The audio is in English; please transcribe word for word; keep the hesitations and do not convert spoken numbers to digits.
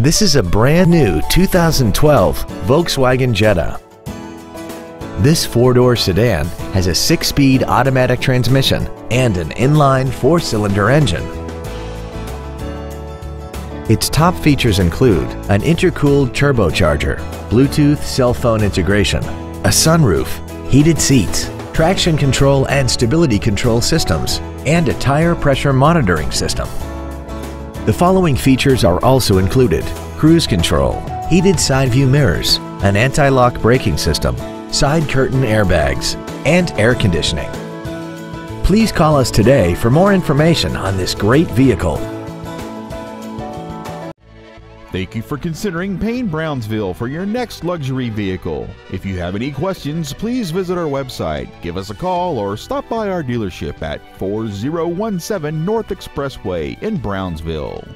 This is a brand new two thousand twelve Volkswagen Jetta. This four-door sedan has a six-speed automatic transmission and an inline four-cylinder engine. Its top features include an intercooled turbocharger, Bluetooth cell phone integration, a sunroof, heated seats, traction control and stability control systems, and a tire pressure monitoring system. The following features are also included: cruise control, heated side view mirrors, an anti-lock braking system, side curtain airbags, and air conditioning. Please call us today for more information on this great vehicle. Thank you for considering Payne Brownsville for your next luxury vehicle. If you have any questions, please visit our website, give us a call, or stop by our dealership at four oh one seven North Expressway in Brownsville.